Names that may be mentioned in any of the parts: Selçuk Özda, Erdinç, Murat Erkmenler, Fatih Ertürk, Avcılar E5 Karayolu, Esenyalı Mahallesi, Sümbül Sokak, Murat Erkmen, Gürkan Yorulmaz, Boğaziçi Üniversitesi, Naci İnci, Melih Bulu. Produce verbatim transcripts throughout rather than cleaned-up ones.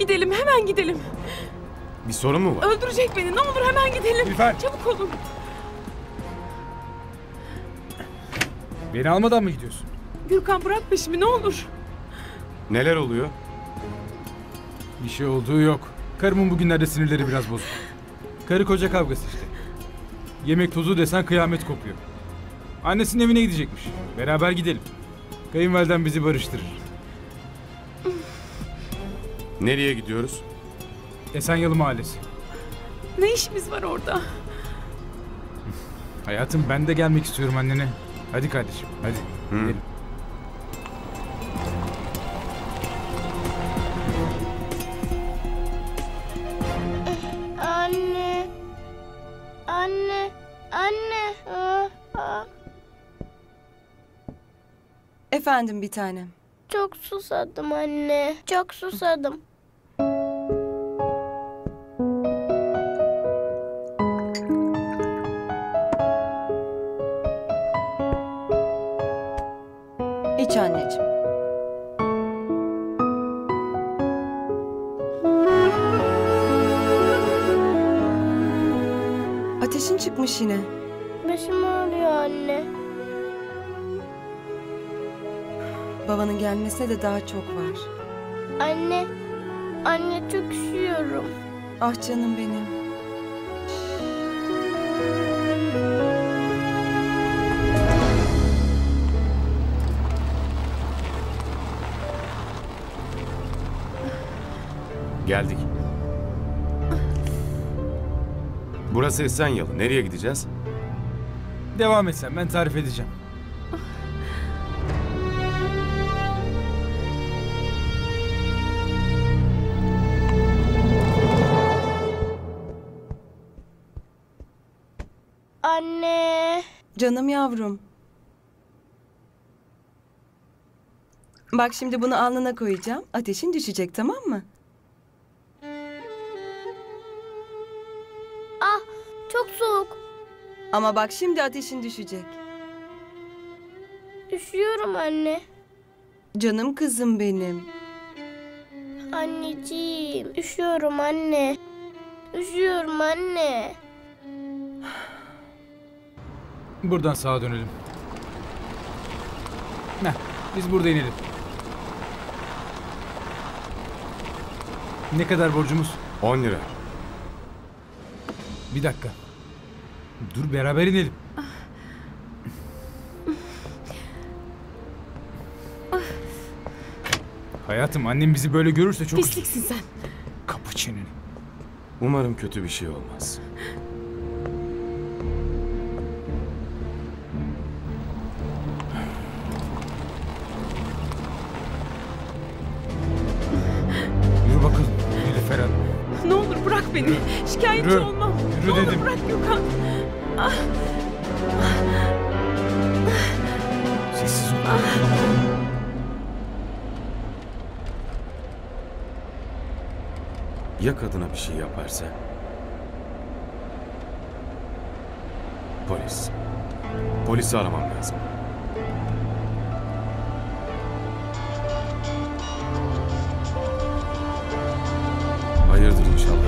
Gidelim, hemen gidelim. Bir sorun mu var? Öldürecek beni, ne olur hemen gidelim. Lütfen. Çabuk olun. Beni almadan mı gidiyorsun? Gürkan bırak peşimi, ne olur. Neler oluyor? Bir şey olduğu yok. Karımın bugünlerde sinirleri biraz bozuk. Karı koca kavgası işte. Yemek tozu desen kıyamet kopuyor. Annesinin evine gidecekmiş. Beraber gidelim. Kayınvaliden bizi barıştırır. Nereye gidiyoruz? Esenyalı Mahallesi. Ne işimiz var orada? Hayatım, ben de gelmek istiyorum annene. Hadi kardeşim, hadi. Hı. Gidelim. Anne. Anne. Anne. Efendim bir tanem. Çok susadım anne. Çok susadım. İç anneciğim. Ateşin çıkmış yine. Başım ağrıyor anne. Babanın gelmesine de daha çok var. Anne, anne çok üşüyorum. Ah canım benim. Geldik. Burası Esenyalı. Nereye gideceğiz? Devam et sen. Ben tarif edeceğim. Anne. Canım yavrum. Bak şimdi bunu alnına koyacağım. Ateşin düşecek, tamam mı? Çok soğuk. Ama bak şimdi ateşin düşecek. Üşüyorum anne. Canım kızım benim. Anneciğim, üşüyorum anne. Üşüyorum anne. Buradan sağa dönelim. Heh, biz burada inelim. Ne kadar borcumuz? on lira. Bir dakika. Dur, beraber inelim. Hayatım, annem bizi böyle görürse çok... Pisliksin sen. Kapı çeneni. Umarım kötü bir şey olmaz. Yürü bakalım. Nilüfer Hanım. Ne olur bırak beni. Yürü. Şikayetçi Yürü. olmam. Yürü ne dedim. Bırak Gürkan. Ah. Sessiz ol. Ah. Ya kadına bir şey yaparsa? Polis. Polisi aramam lazım. Hayırdır inşallah.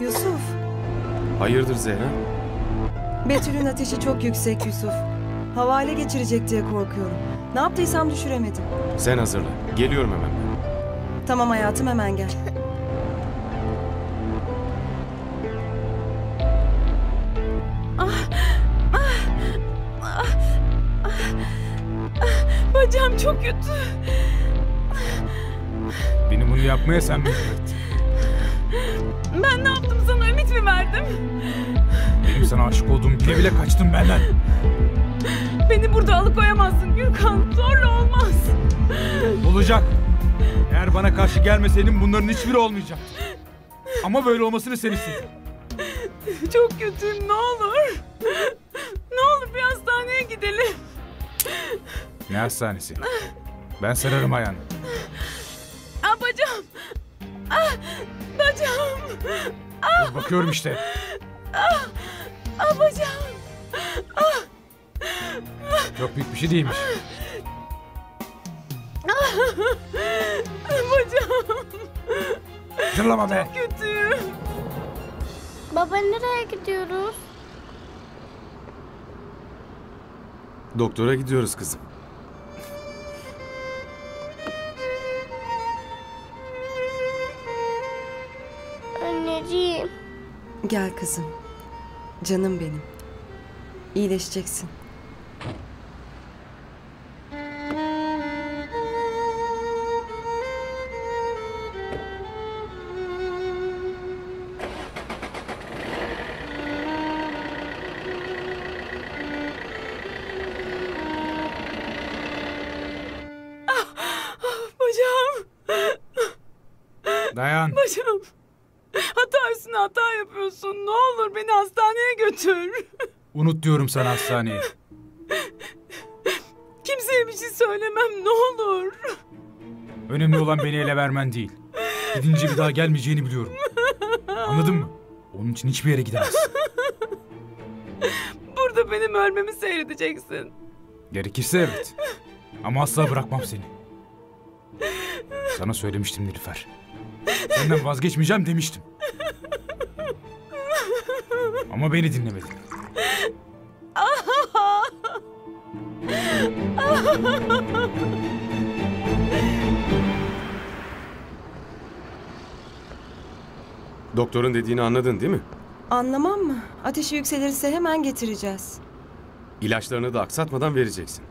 Yusuf. Hayırdır Zehra? Betül'ün ateşi çok yüksek Yusuf. Havale geçirecek diye korkuyorum. Ne yaptıysam düşüremedim. Sen hazırla. Geliyorum hemen. Tamam hayatım, hemen gel. ah, ah, ah, ah, ah, bacağım çok kötü. Benim bunu yapmaya sen mi öğrettin? Ben ne yaptım sana? Ümit mi verdim? Benim sana aşık olduğum diye bile kaçtın benden. Beni burada alıkoyamazsın Gürkan. Zorla olmaz. Olacak. Eğer bana karşı gelmeseydin bunların hiçbiri olmayacak. Ama böyle olmasını sen istedin. Çok kötüyüm, ne olur. Ne olur bir hastaneye gidelim. Ne hastanesi? Ben sararım ayağını. Aa, bacağım. Ah, bacağım. Ah, bakıyorum işte. Ah, ah bacağım. Ah. Çok büyük bir şey değilmiş. Ah. Bacağım. Zırlama be. Çok kötü. Baba, nereye gidiyoruz? Doktora gidiyoruz kızım. Anneciğim. Gel kızım. Canım benim. İyileşeceksin. Dayan. Başım. Hata üstüne hata yapıyorsun. Ne olur beni hastaneye götür. Unut diyorum sana hastaneyi. Kimseye bir şey söylemem, ne olur. Önemli olan beni ele vermen değil. Gidince bir daha gelmeyeceğini biliyorum. Anladın mı? Onun için hiçbir yere gidemezsin. Burada benim ölmemi seyredeceksin. Gerekirse evet. Ama asla bırakmam seni. Sana söylemiştim Nilüfer. Senden vazgeçmeyeceğim demiştim. Ama beni dinlemedin. Doktorun dediğini anladın değil mi? Anlamam mı? Ateşi yükselirse hemen getireceğiz. İlaçlarını da aksatmadan vereceksin.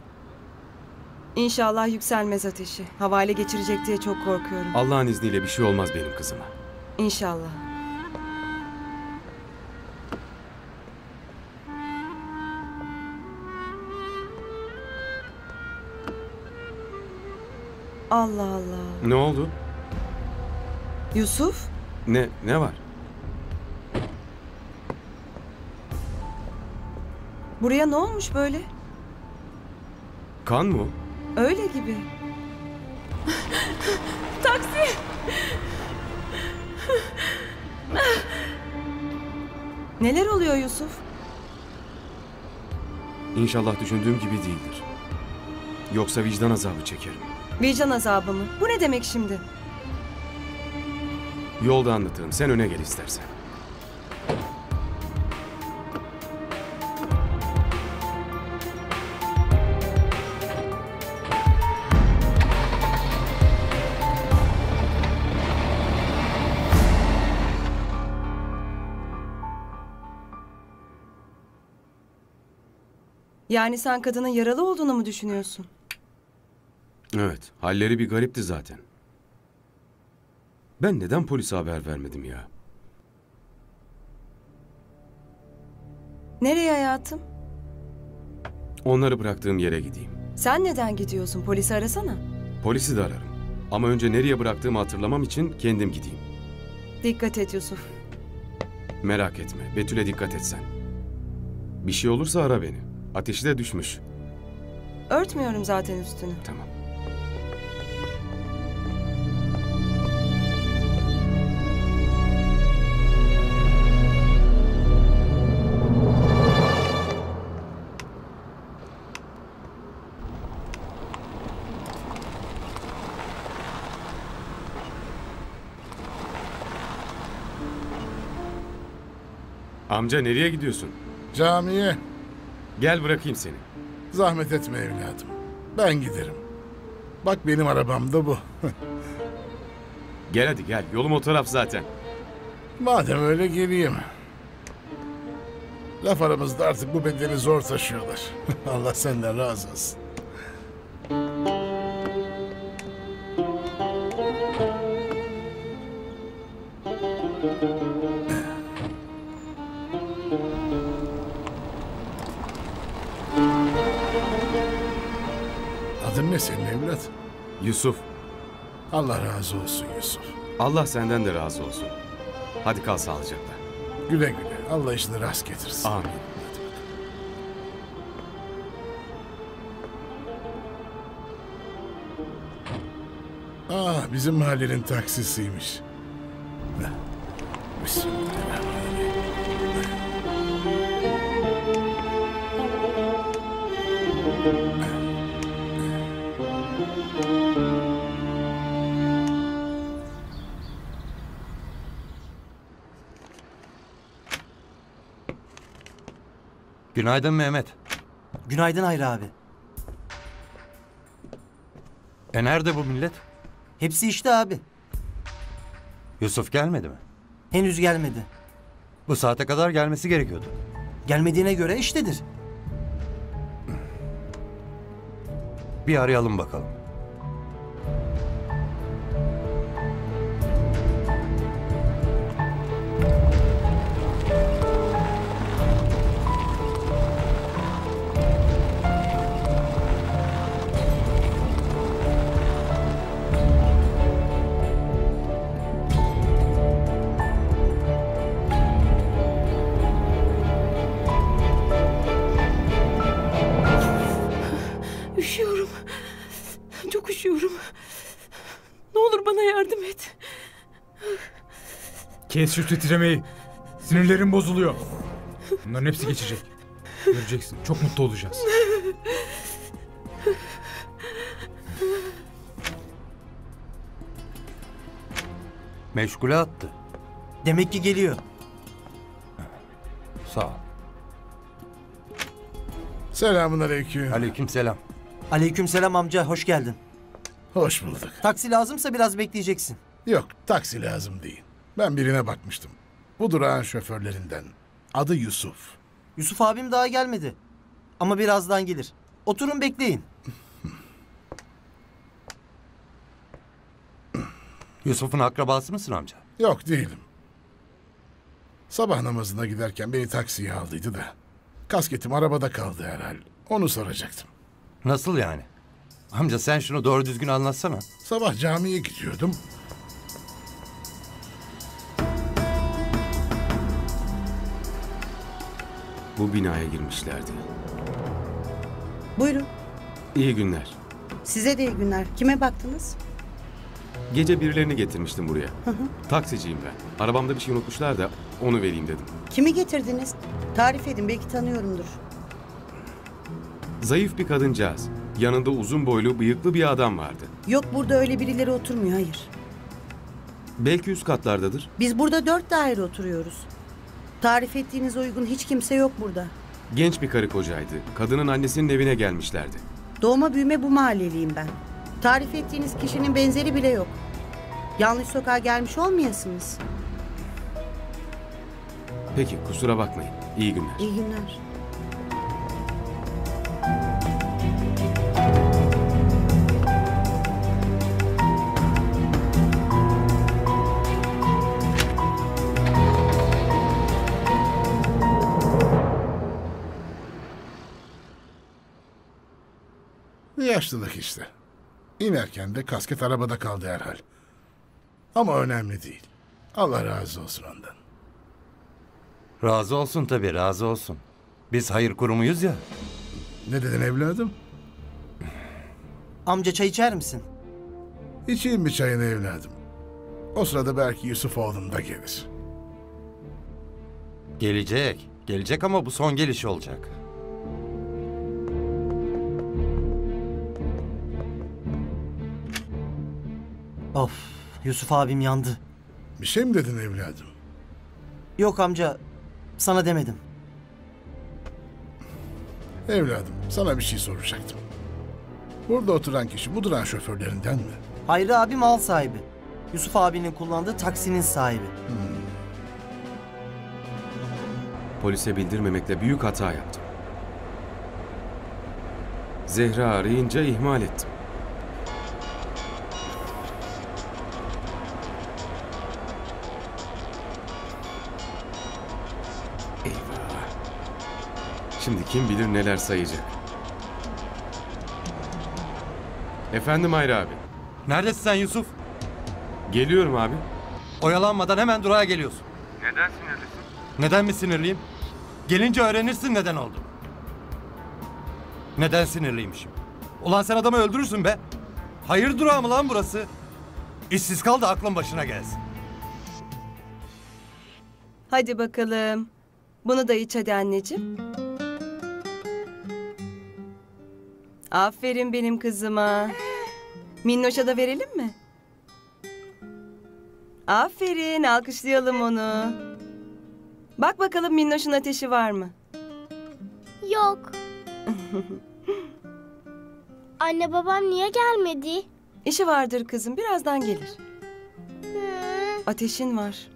İnşallah yükselmez ateşi. Havale geçirecek diye çok korkuyorum. Allah'ın izniyle bir şey olmaz benim kızıma. İnşallah. Allah Allah. Ne oldu? Yusuf? Ne, ne var? Buraya ne olmuş böyle? Kan mı? Öyle gibi. Taksi! Neler oluyor Yusuf? İnşallah düşündüğüm gibi değildir. Yoksa vicdan azabı çekerim. Vicdan azabı mı? Bu ne demek şimdi? Yolda anlatırım. Sen öne gel istersen. Yani sen kadının yaralı olduğunu mu düşünüyorsun? Evet, halleri bir garipti zaten. Ben neden polise haber vermedim ya? Nereye hayatım? Onları bıraktığım yere gideyim. Sen neden gidiyorsun? Polisi arasana. Polisi de ararım. Ama önce nereye bıraktığımı hatırlamam için kendim gideyim. Dikkat et Yusuf. Merak etme, Betül'e dikkat et sen. Bir şey olursa ara beni. Ateşi de düşmüş. Örtmüyorum zaten üstünü. Tamam. Amca, nereye gidiyorsun? Camiye. Gel bırakayım seni. Zahmet etme evladım. Ben giderim. Bak, benim arabam da bu. Gel hadi gel. Yolum o taraf zaten. Madem öyle geleyim. Laf aramızda, artık bu bedeni zor taşıyorlar. Allah senden razı olsun. Adın ne senin evlat? Yusuf. Allah razı olsun Yusuf. Allah senden de razı olsun. Hadi kal sağlıcakla. Güle güle. Allah işini rast getirsin. Amin. Ah, bizim mahallenin taksisiymiş. Bismillahirrahmanirrahim. Thank you. Günaydın Mehmet. Günaydın Hayri abi. E nerede bu millet? Hepsi işte abi. Yusuf gelmedi mi? Henüz gelmedi. Bu saate kadar gelmesi gerekiyordu. Gelmediğine göre iştedir. Bir arayalım bakalım. Kes şu titremeyi. Sinirlerim bozuluyor. Bunların hepsi geçecek. Göreceksin. Çok mutlu olacağız. Meşgule attı. Demek ki geliyor. Sağ ol. Selamun aleyküm. Aleyküm selam. Aleyküm selam amca. Hoş geldin. Hoş bulduk. Taksi lazımsa biraz bekleyeceksin. Yok, taksi lazım değil. Ben birine bakmıştım. Bu durağın şoförlerinden. Adı Yusuf. Yusuf abim daha gelmedi. Ama birazdan gelir. Oturun bekleyin. Yusuf'un akrabası mısın amca? Yok değilim. Sabah namazına giderken beni taksiye aldıydı da. Kasketim arabada kaldı herhalde. Onu soracaktım. Nasıl yani? Amca sen şunu doğru düzgün anlatsana. Sabah camiye gidiyordum. Bu binaya girmişlerdi. Buyurun. İyi günler. Size de iyi günler. Kime baktınız? Gece birilerini getirmiştim buraya. Hı hı. Taksiciyim ben. Arabamda bir şey unutmuşlar da onu vereyim dedim. Kimi getirdiniz? Tarif edin, belki tanıyorumdur. Zayıf bir kadıncağız. Yanında uzun boylu, bıyıklı bir adam vardı. Yok, burada öyle birileri oturmuyor, hayır. Belki üst katlardadır. Biz burada dört daire oturuyoruz. Tarif ettiğiniz uygun hiç kimse yok burada. Genç bir karı kocaydı. Kadının annesinin evine gelmişlerdi. Doğma büyüme bu mahalleliyim ben. Tarif ettiğiniz kişinin benzeri bile yok. Yanlış sokağa gelmiş olmayasınız. Peki, kusura bakmayın. İyi günler. İyi günler. Yaşlılık işte. İnerken de kasket arabada kaldı herhal. Ama önemli değil. Allah razı olsun ondan. Razı olsun tabii, razı olsun. Biz hayır kurumuyuz ya. Ne dedin evladım? Amca çay içer misin? İçeyim bir çayını evladım. O sırada belki Yusuf oğlum da gelir. Gelecek. Gelecek ama bu son gelişi olacak. Of, Yusuf abim yandı. Bir şey mi dedin evladım? Yok amca, sana demedim. Evladım, sana bir şey soracaktım. Burada oturan kişi bu duran şoförlerinden mi? Hayri abi mal sahibi. Yusuf abinin kullandığı taksinin sahibi. Hmm. Polise bildirmemekle büyük hata yaptım. Zehra arayınca ihmal ettim. Şimdi kim bilir neler sayacak. Efendim Hayri abi. Neredesin sen Yusuf? Geliyorum abi. Oyalanmadan hemen durağa geliyorsun. Neden sinirlisin? Neden mi sinirliyim? Gelince öğrenirsin neden oldu. Neden sinirliymişim? Ulan sen adamı öldürürsün be. Hayır durağı mı lan burası? İşsiz kal da aklın başına gelsin. Hadi bakalım. Bunu da iç hadi anneciğim. Aferin benim kızıma. Minnoş'a da verelim mi? Aferin, alkışlayalım onu. Bak bakalım Minnoş'un ateşi var mı? Yok. Anne, babam niye gelmedi? İşi vardır kızım, birazdan gelir. Hmm. Ateşin var.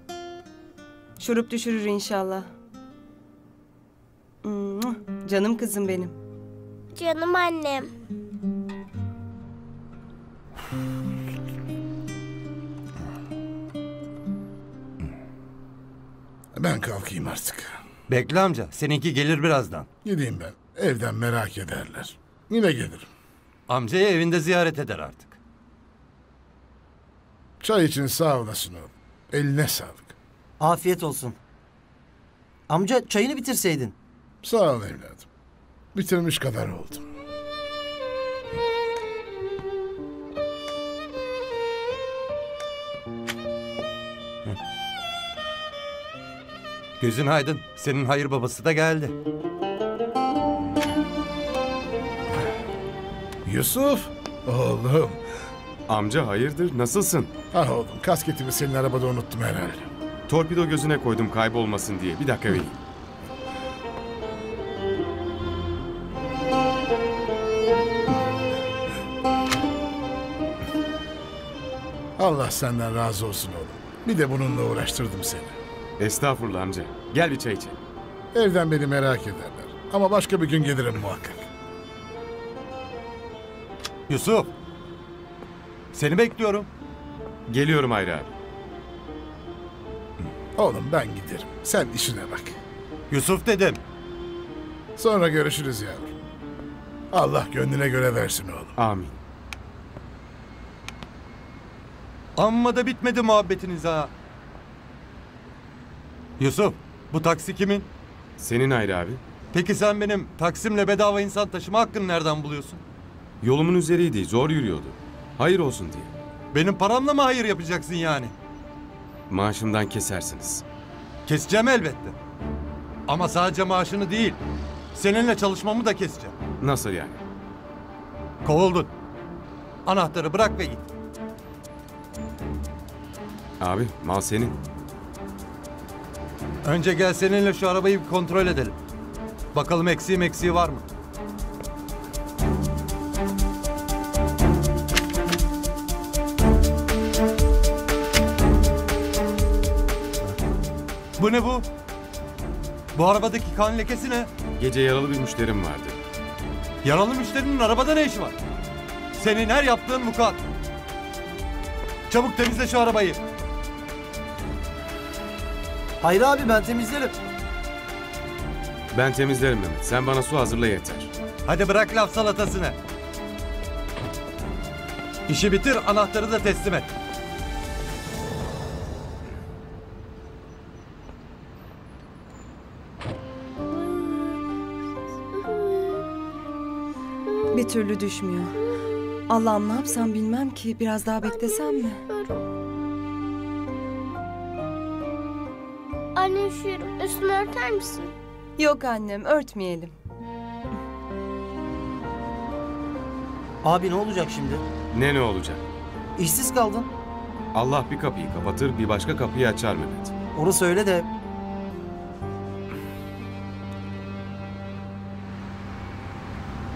Şurup düşürür inşallah. Canım kızım benim. Canım annem. Ben kalkayım artık. Bekle amca, seninki gelir birazdan. Gideyim ben, evden merak ederler. Yine gelirim. Amcayı evinde ziyaret eder artık. Çay için sağ olasın oğlum. Eline sağlık. Afiyet olsun. Amca, çayını bitirseydin. Sağ ol evladım. Bitirmiş kadar oldum. Gözün aydın. Senin hayır babası da geldi. Yusuf, oğlum. Amca hayırdır, nasılsın? Ah oğlum, kasketimi senin arabada unuttum herhalde. Torpido gözüne koydum kaybolmasın diye. Bir dakika vereyim. Allah senden razı olsun oğlum. Bir de bununla uğraştırdım seni. Estağfurullah amca. Gel bir çay içelim. Evden beni merak ederler. Ama başka bir gün gelirim muhakkak. Yusuf. Seni bekliyorum. Geliyorum Hayri abi. Oğlum ben giderim. Sen işine bak. Yusuf dedim. Sonra görüşürüz yavrum. Allah gönlüne göre versin oğlum. Amin. Amma da bitmedi muhabbetiniz ha. Yusuf, bu taksi kimin? Senin Hayri abi. Peki sen benim taksimle bedava insan taşıma hakkını nereden buluyorsun? Yolumun üzeriydi, zor yürüyordu. Hayır olsun diye. Benim paramla mı hayır yapacaksın yani? Maaşımdan kesersiniz. Keseceğim elbette. Ama sadece maaşını değil, seninle çalışmamı da keseceğim. Nasıl yani? Kovuldun. Anahtarı bırak ve git. Abi, mal senin. Önce gel seninle şu arabayı bir kontrol edelim. Bakalım eksiği meksiği var mı? Bu ne bu? Bu arabadaki kan lekesi ne? Gece yaralı bir müşterim vardı. Yaralı müşterinin arabada ne işi var? Senin her yaptığın vukuat. Çabuk temizle şu arabayı. Hayır abi, ben temizlerim. Ben temizlerim Mehmet. Sen bana su hazırla yeter. Hadi bırak laf salatasını. İşi bitir, anahtarı da teslim et. Bir türlü düşmüyor. Allah'ım ne yapsam bilmem ki. Biraz daha beklesem mi? Anne üşüyorum. Üstünü örter misin? Yok annem, örtmeyelim. Abi ne olacak şimdi? Ne ne olacak? İşsiz kaldın. Allah bir kapıyı kapatır, bir başka kapıyı açar Mehmet. Orası öyle de...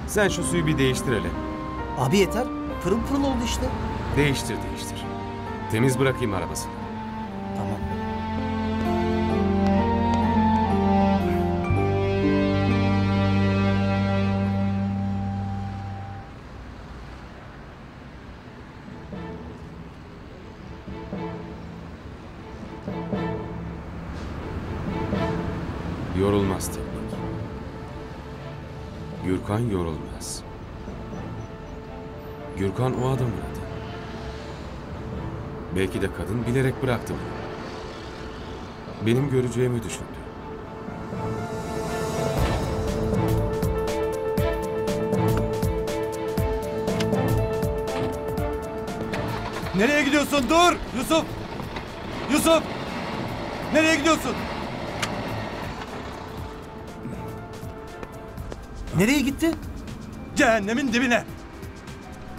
Sen şu suyu bir değiştir hele. Abi yeter. Pırıl pırıl oldu işte. Değiştir değiştir. Temiz bırakayım arabasını. Tamam. Yorulmaz teknik. Gürkan Yorulmaz. Gürkan o adamın adı. Belki de kadın bilerek bıraktı bunu. Benim göreceğimi düşündü. Nereye gidiyorsun? Dur! Yusuf! Yusuf! Nereye gidiyorsun? Nereye gitti? Cehennemin dibine.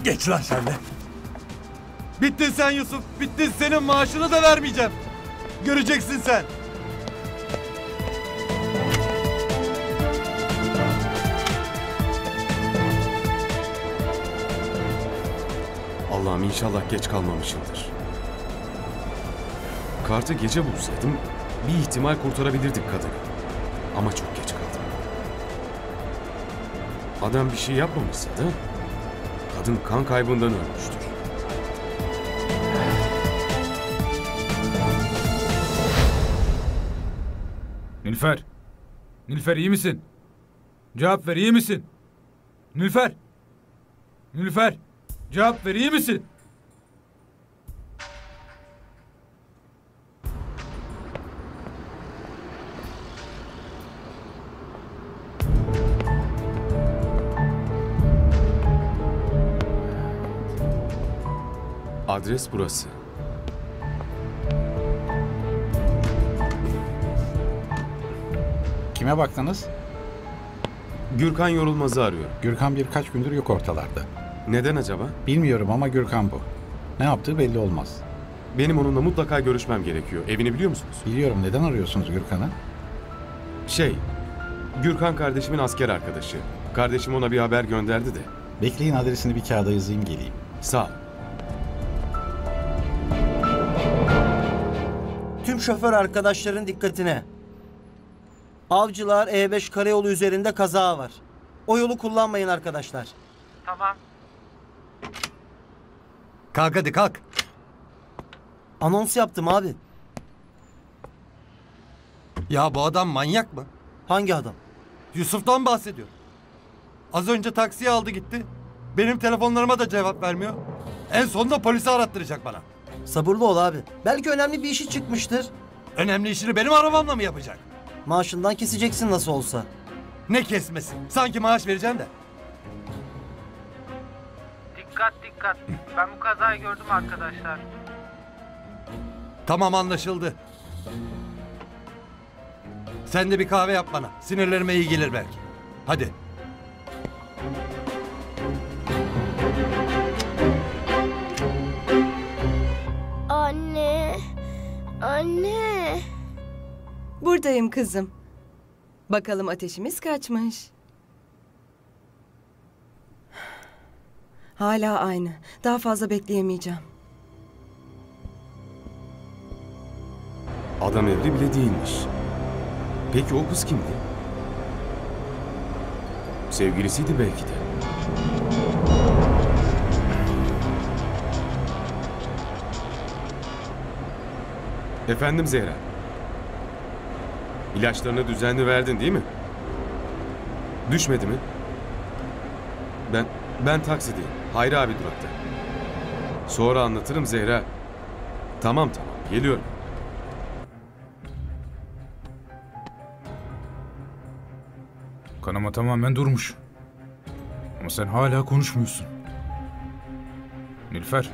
Geç lan sen de. Bittin sen Yusuf. Bittin, senin maaşını da vermeyeceğim. Göreceksin sen. Allah'ım inşallah geç kalmamışımdır. Kartı gece bulsaydım bir ihtimal kurtarabilirdik kadını. Ama çok geç kaldım. Adam bir şey yapmamışsa da kadın kan kaybından ölmüştür. Nilüfer! Nilüfer iyi misin? Cevap ver, iyi misin? Nilüfer! Nilüfer! Cevap ver, iyi misin? Adres burası. Kime baktınız? Gürkan Yorulmaz'ı arıyorum. Gürkan birkaç gündür yok ortalarda. Neden acaba? Bilmiyorum ama Gürkan bu. Ne yaptığı belli olmaz. Benim onunla mutlaka görüşmem gerekiyor. Evini biliyor musunuz? Biliyorum. Neden arıyorsunuz Gürkan'ı? Şey, Gürkan kardeşimin asker arkadaşı. Kardeşim ona bir haber gönderdi de. Bekleyin, adresini bir kağıda yazayım geleyim. Sağ ol. Tüm şoför arkadaşların dikkatine. Avcılar E beş Karayolu üzerinde kaza var. O yolu kullanmayın arkadaşlar. Tamam. Kalk hadi kalk. Anons yaptım abi. Ya bu adam manyak mı? Hangi adam? Yusuf'tan bahsediyor. Az önce taksiye aldı gitti. Benim telefonlarıma da cevap vermiyor. En sonunda polisi arattıracak bana. Sabırlı ol abi. Belki önemli bir işi çıkmıştır. Önemli işini benim arabamla mı yapacak? Maaşından keseceksin nasıl olsa. Ne kesmesi? Sanki maaş vereceğim de. Dikkat dikkat. Ben bu kazayı gördüm arkadaşlar. Tamam, anlaşıldı. Sen de bir kahve yap bana. Sinirlerime iyi gelir belki. Hadi. Anne. Anne. Buradayım kızım. Bakalım ateşimiz kaçmış. Hala aynı. Daha fazla bekleyemeyeceğim. Adam evli bile değilmiş. Peki o kız kimdi? Sevgilisiydi belki de. Efendim Zehra. İlaçlarını düzenli verdin değil mi? Düşmedi mi? Ben, ben taksideyim. Hayri abi durakta. Sonra anlatırım Zehra. Tamam tamam, geliyorum. Kanama tamamen durmuş. Ama sen hala konuşmuyorsun. Nilüfer.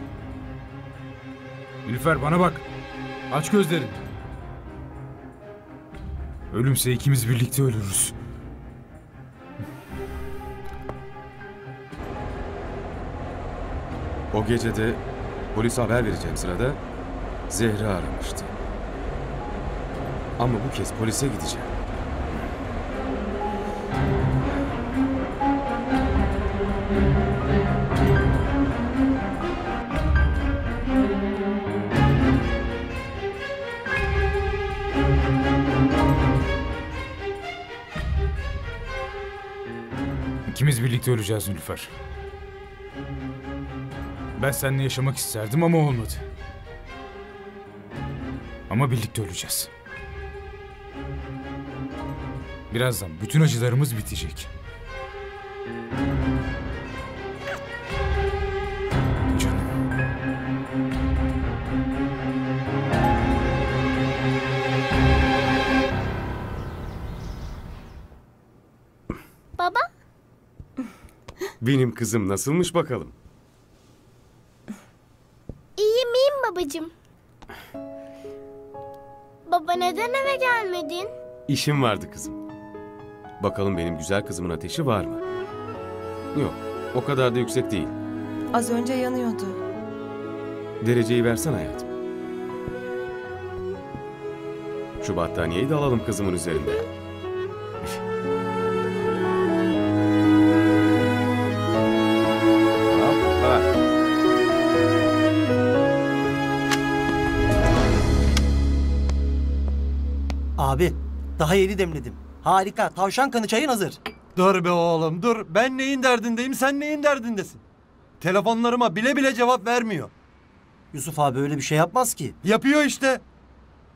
Nilüfer bana bak. Aç gözlerini. Ölümse ikimiz birlikte ölürüz. O gece de polise haber vereceğim sırada Zehra aramıştı. Ama bu kez polise gideceğim. İkimiz birlikte öleceğiz Nilüfer. Ben seninle yaşamak isterdim ama olmadı. Ama birlikte öleceğiz. Birazdan bütün acılarımız bitecek. Benim kızım nasılmış bakalım? İyiyim iyiyim babacığım. Baba neden eve gelmedin? İşim vardı kızım. Bakalım benim güzel kızımın ateşi var mı? Yok, o kadar da yüksek değil. Az önce yanıyordu. Dereceyi versen hayatım. Şu battaniyeyi de alalım kızımın üzerinde. Thank you. Abi daha yeni demledim. Harika, tavşan kanı çayın hazır. Dur be oğlum dur. Ben neyin derdindeyim, sen neyin derdindesin? Telefonlarıma bile bile cevap vermiyor. Yusuf abi öyle bir şey yapmaz ki. Yapıyor işte.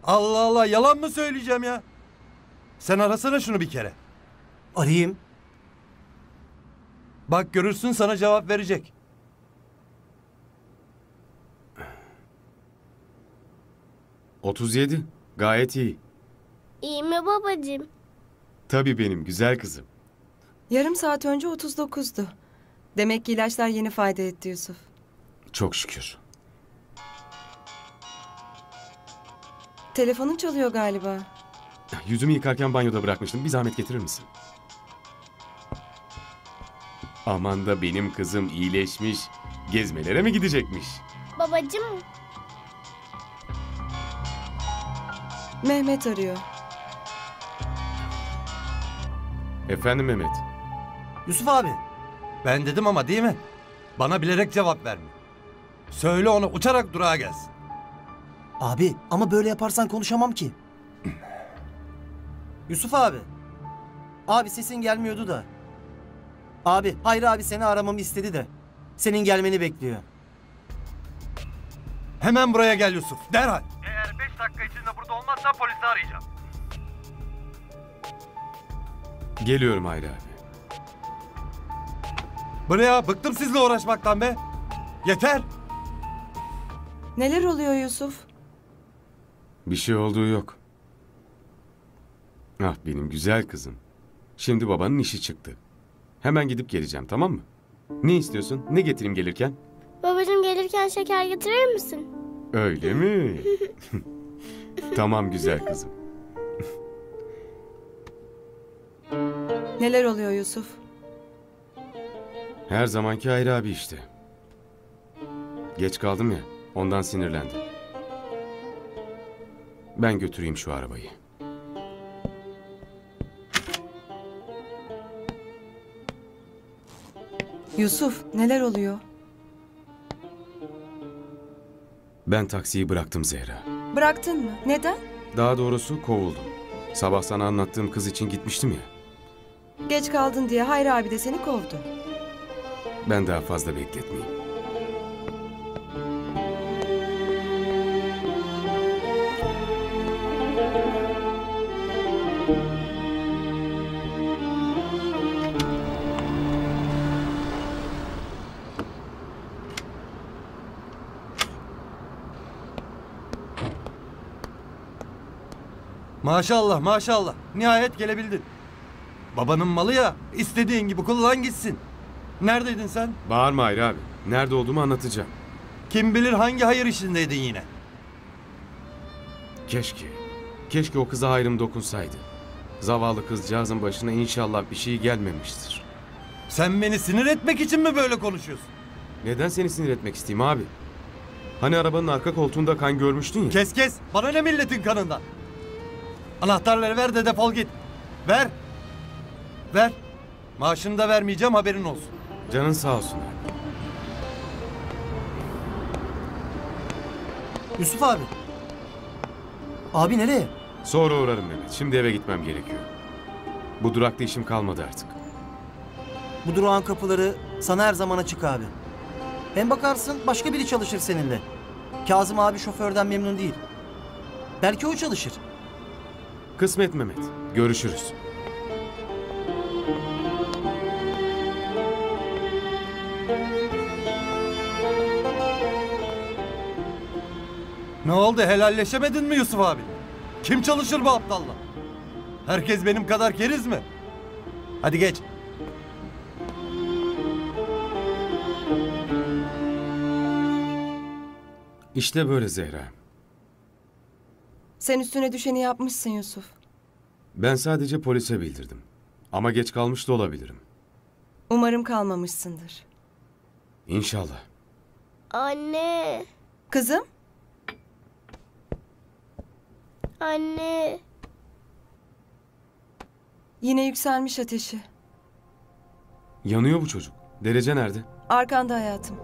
Allah Allah, yalan mı söyleyeceğim ya? Sen arasana şunu bir kere. Arayayım. Bak görürsün, sana cevap verecek. otuz yedi. Gayet iyi. İyi mi babacığım? Tabii benim güzel kızım. Yarım saat önce otuz dokuzdu. Demek ki ilaçlar yeni fayda etti Yusuf. Çok şükür. Telefonun çalıyor galiba. Yüzümü yıkarken banyoda bırakmıştım. Bir zahmet getirir misin? Aman da benim kızım iyileşmiş. Gezmelere mi gidecekmiş? Babacığım. Mehmet arıyor. Efendim Mehmet. Yusuf abi. Ben dedim ama değil mi? Bana bilerek cevap verme. Söyle ona uçarak durağa gelsin. Abi ama böyle yaparsan konuşamam ki. Yusuf abi. Abi sesin gelmiyordu da. Abi Hayri abi seni aramamı istedi de. Senin gelmeni bekliyor. Hemen buraya gel Yusuf. Derhal. Eğer beş dakika içinde burada olmazsan polisi arayacağım. Geliyorum Hayri abi. Bu ne ya? Bıktım sizle uğraşmaktan be. Yeter. Neler oluyor Yusuf? Bir şey olduğu yok. Ah benim güzel kızım. Şimdi babanın işi çıktı. Hemen gidip geleceğim, tamam mı? Ne istiyorsun? Ne getireyim gelirken? Babacığım gelirken şeker getirir misin? Öyle mi? Tamam güzel kızım. Neler oluyor Yusuf? Her zamanki Hayri abi işte. Geç kaldım ya, ondan sinirlendi. Ben götüreyim şu arabayı. Yusuf, neler oluyor? Ben taksiyi bıraktım Zehra. Bıraktın mı? Neden? Daha doğrusu kovuldum. Sabah sana anlattığım kız için gitmiştim ya. Geç kaldın diye Hayri abi de seni kovdu. Ben daha fazla bekletmeyeyim. Maşallah maşallah, nihayet gelebildin. Babanın malı ya, istediğin gibi kullan gitsin. Neredeydin sen? Bağırma Hayri abi. Nerede olduğumu anlatacağım. Kim bilir hangi hayır işindeydin yine. Keşke. Keşke o kıza hayrım dokunsaydı. Zavallı kızcağızın başına inşallah bir şey gelmemiştir. Sen beni sinir etmek için mi böyle konuşuyorsun? Neden seni sinir etmek isteyeyim abi? Hani arabanın arka koltuğunda kan görmüştün ya. Kes kes. Bana ne milletin kanından? Anahtarları ver de defol git. Ver. Ver. Maaşını da vermeyeceğim, haberin olsun. Canın sağ olsun. Yusuf abi. Abi nereye? Sonra uğrarım Mehmet. Şimdi eve gitmem gerekiyor. Bu durakta işim kalmadı artık. Bu durağın kapıları sana her zaman açık abi. Hem bakarsın başka biri çalışır seninle. Kazım abi şoförden memnun değil. Belki o çalışır. Kısmet Mehmet. Görüşürüz. Ne oldu, helalleşemedin mi Yusuf abi? Kim çalışır bu aptalla? Herkes benim kadar keriz mi? Hadi geç. İşte böyle Zehra. Sen üstüne düşeni yapmışsın Yusuf. Ben sadece polise bildirdim. Ama geç kalmış da olabilirim. Umarım kalmamışsındır. İnşallah. Anne. Kızım. Anne. Yine yükselmiş ateşi. Yanıyor bu çocuk. Derece nerede? Arkanda hayatım.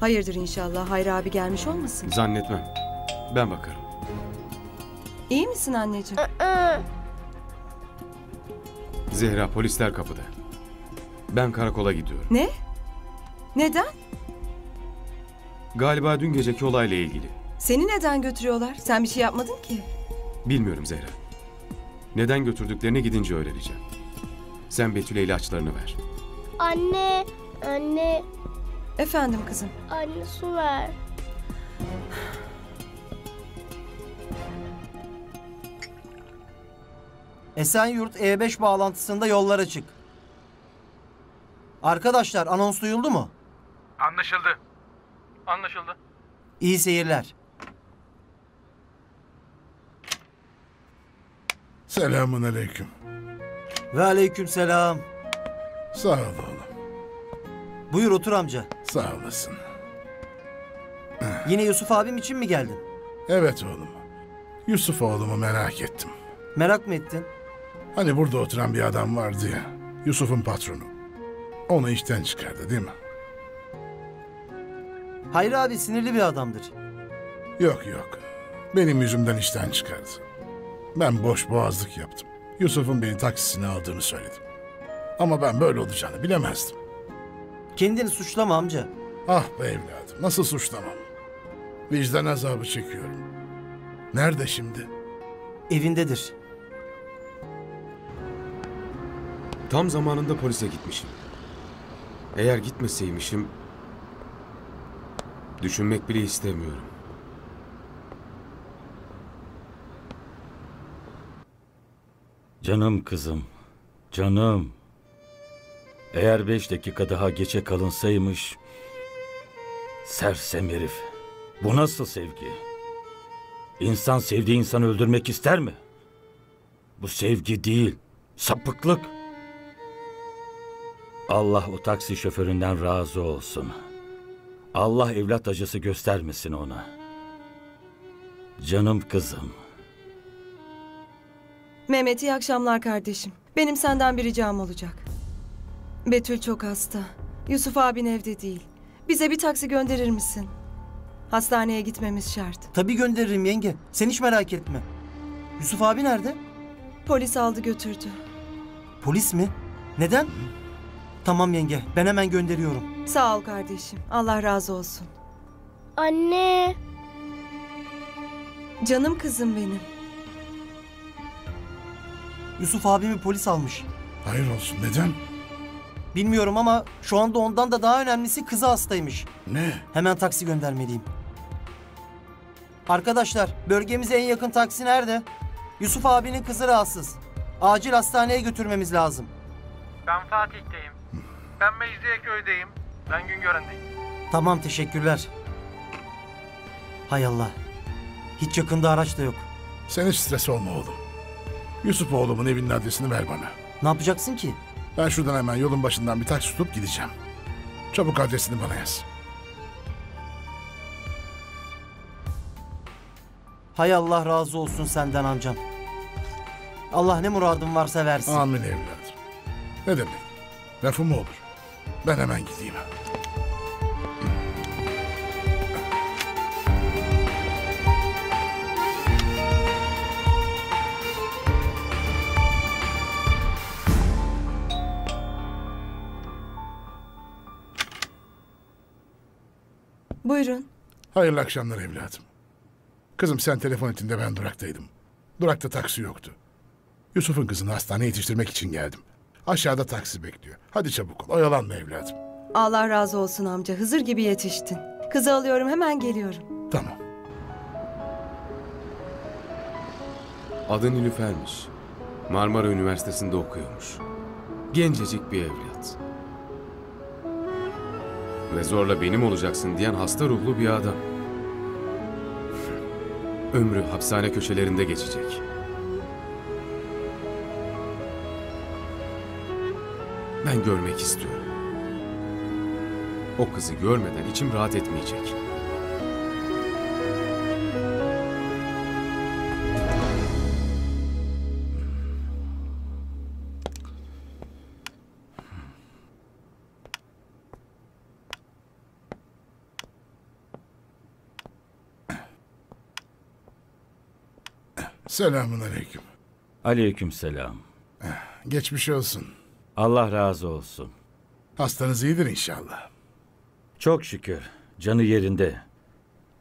Hayırdır inşallah, Hayri abi gelmiş olmasın? Zannetmem. Ben bakarım. İyi misin anneciğim? Zehra, polisler kapıda. Ben karakola gidiyorum. Ne? Neden? Galiba dün geceki olayla ilgili. Seni neden götürüyorlar? Sen bir şey yapmadın ki. Bilmiyorum Zehra. Neden götürdüklerini gidince öğreneceğim. Sen Betül'e ilaçlarını ver. Anne, anne. Efendim kızım. Anne, su ver. Esenyurt E beş bağlantısında yollar açık. Arkadaşlar, anons duyuldu mu? Anlaşıldı. Anlaşıldı. İyi seyirler. Selamun aleyküm. Ve aleyküm selam. Sağ ol oğlum. Buyur otur amca. Sağ olasın. Yine Yusuf abim için mi geldin? Evet oğlum. Yusuf oğlumu merak ettim. Merak mı ettin? Hani burada oturan bir adam vardı ya. Yusuf'un patronu. Onu işten çıkardı değil mi? Hayır abi, sinirli bir adamdır. Yok yok. Benim yüzümden işten çıkardı. Ben boş boğazlık yaptım. Yusuf'un beni taksisine aldığını söyledim. Ama ben böyle olacağını bilemezdim. Kendini suçlama amca. Ah be evladım, nasıl suçlamam? Vicdan azabı çekiyorum. Nerede şimdi? Evindedir. Tam zamanında polise gitmişim. Eğer gitmeseymişim... düşünmek bile istemiyorum. Canım kızım, canım. Eğer beş dakika daha geçe kalınsaymış... Sersem herif. Bu nasıl sevgi? İnsan sevdiği insanı öldürmek ister mi? Bu sevgi değil, sapıklık. Allah o taksi şoföründen razı olsun. Allah evlat acısı göstermesin ona. Canım kızım. Mehmet, iyi akşamlar kardeşim. Benim senden bir ricam olacak. Betül çok hasta. Yusuf abin evde değil. Bize bir taksi gönderir misin? Hastaneye gitmemiz şart. Tabii gönderirim yenge. Sen hiç merak etme. Yusuf abi nerede? Polis aldı götürdü. Polis mi? Neden? Hı. Tamam yenge, ben hemen gönderiyorum. Sağ ol kardeşim. Allah razı olsun. Anne. Canım kızım benim. Yusuf abimi polis almış. Hayır olsun, neden? Bilmiyorum ama şu anda ondan da daha önemlisi kızı hastaymış. Ne? Hemen taksi göndermeliyim. Arkadaşlar, bölgemize en yakın taksi nerede? Yusuf abinin kızı rahatsız. Acil hastaneye götürmemiz lazım. Ben Fatih'teyim. Ben Mecidiyeköy'deyim. Ben Güngören'deyim. Tamam, teşekkürler. Hay Allah. Hiç yakında araç da yok. Sen hiç stres olma oğlum. Yusuf oğlumun evinin adresini ver bana. Ne yapacaksın ki? Ben şuradan hemen yolun başından bir taksi tutup gideceğim. Çabuk adresini bana yaz. Hay Allah razı olsun senden amcam. Allah ne muradın varsa versin. Amin evladım. Ne demek? Lafı mı olur? Ben hemen gideyim. Buyurun. Hayırlı akşamlar evladım. Kızım, sen telefon ettin de ben duraktaydım. Durakta taksi yoktu. Yusuf'un kızını hastaneye yetiştirmek için geldim. Aşağıda taksi bekliyor. Hadi çabuk ol, oyalanma evladım. Allah razı olsun amca, Hızır gibi yetiştin. Kızı alıyorum, hemen geliyorum. Tamam. Adı Nilüfer'miş. Marmara Üniversitesi'nde okuyormuş. Gencecik bir evlat. Ve zorla benim olacaksın diyen hasta ruhlu bir adam. Ömrü hapishane köşelerinde geçecek. Ben görmek istiyorum. O kızı görmeden içim rahat etmeyecek. Selamünaleyküm. Aleykümselam. Geçmiş olsun. Allah razı olsun. Hastanız iyidir inşallah. Çok şükür. Canı yerinde.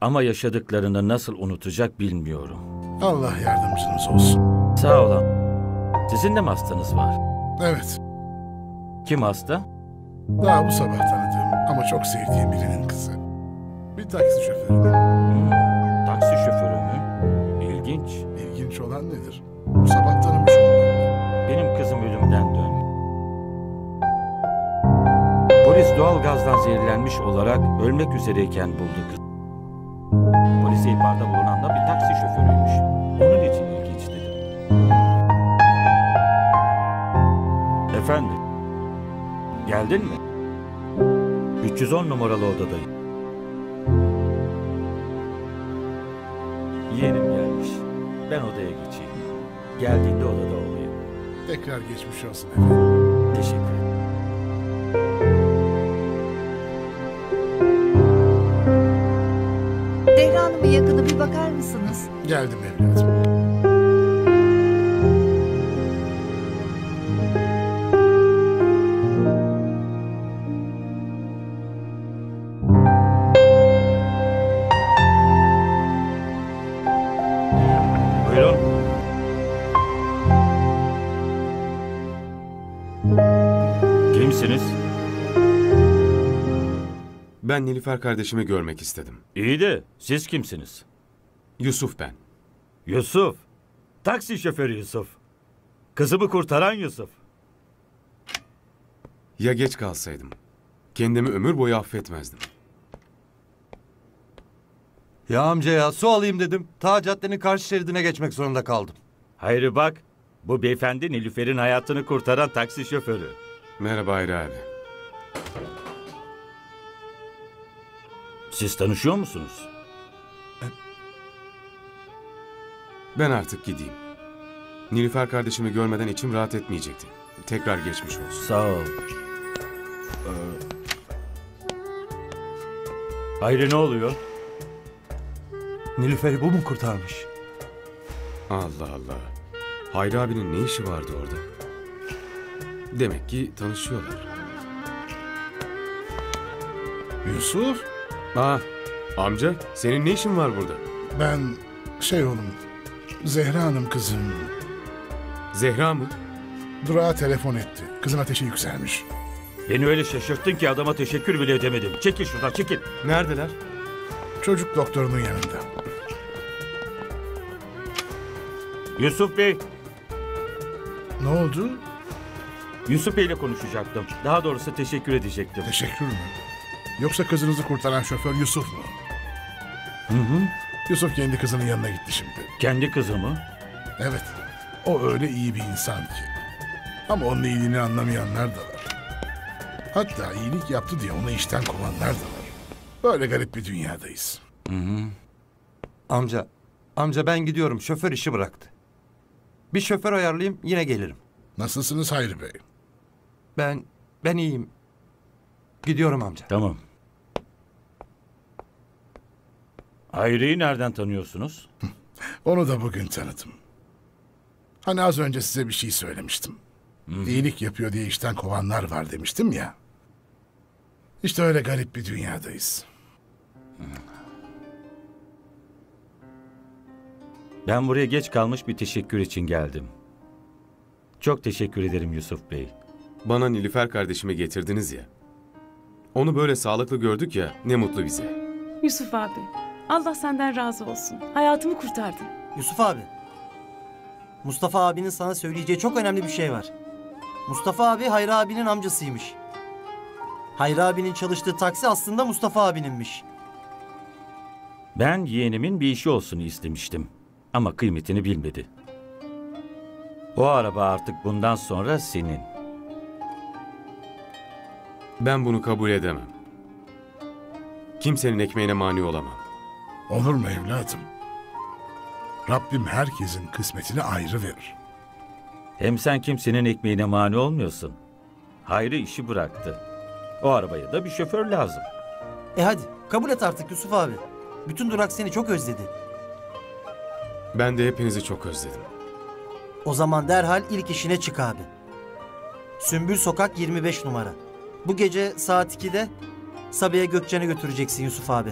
Ama yaşadıklarını nasıl unutacak bilmiyorum. Allah yardımcınız olsun. Sağ olun. Sizin de mi hastanız var? Evet. Kim hasta? Daha bu sabah tanıdığım ama çok sevdiğim birinin kızı. Bir taksi şoförü. Hmm, taksi şoförü mü? İlginç. İlginç olan nedir? Bu sabah tanımış oldum. Benim kızım ölümden döndü. Polis doğal gazdan zehirlenmiş olarak ölmek üzereyken buldu kızı. Polise ihbarda bulunan da bir taksi şoförüymüş. Onun için ilginç dedim. Efendim? Geldin mi? üç yüz on numaralı odadayım. Yeğenim gelmiş. Ben odaya geçeyim. Geldiğinde odada olayım. Tekrar geçmiş olsun efendim. Teşekkür ederim. Zehra Hanım'ın yakını bir bakar mısınız? Geldim evladım. Ben Nilüfer kardeşimi görmek istedim. İyi de siz kimsiniz? Yusuf ben. Yusuf? Taksi şoförü Yusuf. Kızımı kurtaran Yusuf. Ya geç kalsaydım? Kendimi ömür boyu affetmezdim. Ya amca ya, su alayım dedim. Ta caddenin karşı şeridine geçmek zorunda kaldım. Hayri bak, bu beyefendi Nilüfer'in hayatını kurtaran taksi şoförü. Merhaba Hayri abi. Siz tanışıyor musunuz? Ben artık gideyim. Nilüfer kardeşimi görmeden içim rahat etmeyecekti. Tekrar geçmiş olsun. Sağ ol. Ee... Hayri ne oluyor? Nilüfer'i bu mu kurtarmış? Allah Allah. Hayri abinin ne işi vardı orada? Demek ki tanışıyorlar. Yusuf? Ha, amca senin ne işin var burada? Ben şey oğlum, Zehra Hanım kızım. Zehra mı? Durağa telefon etti. Kızın ateşi yükselmiş. Beni öyle şaşırttın ki adama teşekkür bile edemedim. Çekil şuradan, çekil. Neredeler? Çocuk doktorunun yanında. Yusuf Bey. Ne oldu? Yusuf Bey ile konuşacaktım. Daha doğrusu teşekkür edecektim. Teşekkür mü? Yoksa kızınızı kurtaran şoför Yusuf mu? Hı hı. Yusuf kendi kızının yanına gitti şimdi. Kendi kızı mı? Evet. O öyle iyi bir insan ki. Ama onun iyiliğini anlamayanlar da var. Hatta iyilik yaptı diye onu işten kovanlar da var. Böyle garip bir dünyadayız. Hı hı. Amca, amca ben gidiyorum. Şoför işi bıraktı. Bir şoför ayarlayayım, yine gelirim. Nasılsınız Hayri Bey? Ben, ben iyiyim. Gidiyorum amca. Tamam. Hayri'yi nereden tanıyorsunuz? Onu da bugün tanıdım. Hani az önce size bir şey söylemiştim. Hmm. İyilik yapıyor diye işten kovanlar var demiştim ya. İşte öyle garip bir dünyadayız. Ben buraya geç kalmış bir teşekkür için geldim. Çok teşekkür ederim Yusuf Bey. Bana Nilüfer kardeşimi getirdiniz ya. Onu böyle sağlıklı gördük ya, ne mutlu bize. Yusuf abi, Allah senden razı olsun. Hayatımı kurtardın. Yusuf abi, Mustafa abinin sana söyleyeceği çok önemli bir şey var. Mustafa abi Hayri abinin amcasıymış. Hayri abinin çalıştığı taksi aslında Mustafa abininmiş. Ben yeğenimin bir işi olsun istemiştim. Ama kıymetini bilmedi. O araba artık bundan sonra senin. Ben bunu kabul edemem. Kimsenin ekmeğine mani olamam. Olur mu evladım? Rabbim herkesin kısmetini ayrı verir. Hem sen kimsenin ekmeğine mani olmuyorsun. Hayri işi bıraktı. O arabaya da bir şoför lazım. E hadi kabul et artık Yusuf abi. Bütün durak seni çok özledi. Ben de hepinizi çok özledim. O zaman derhal ilk işine çık abi. Sümbül Sokak yirmi beş numara. Bu gece saat ikide Sabiha Gökçen'e götüreceksin Yusuf abi.